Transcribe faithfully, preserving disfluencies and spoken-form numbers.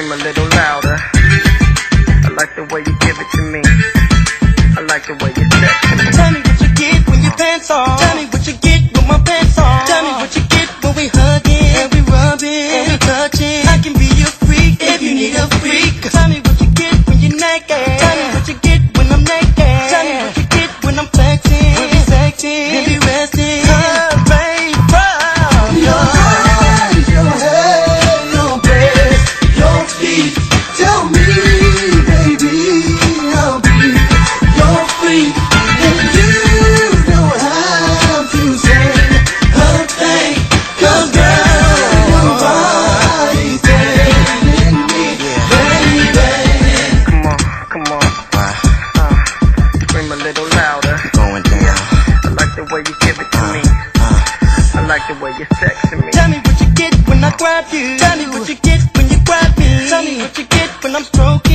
scream a little louder. I like the way you give it to me. I like the way you touch me. Tell me what you get when your pants off. Tell me what you get when my pants off. Tell me what you get when we hugging and we rubbing and we touching. I can be your freak if you need a freak. Tell me what you get when you're naked. Tell me what you get when I'm naked. Tell me what you get when I'm flexing. When we sexing and we resting. Tell me what you get when I grab you. Tell me what you get when you grab me. Tell me what you get when I'm stroking.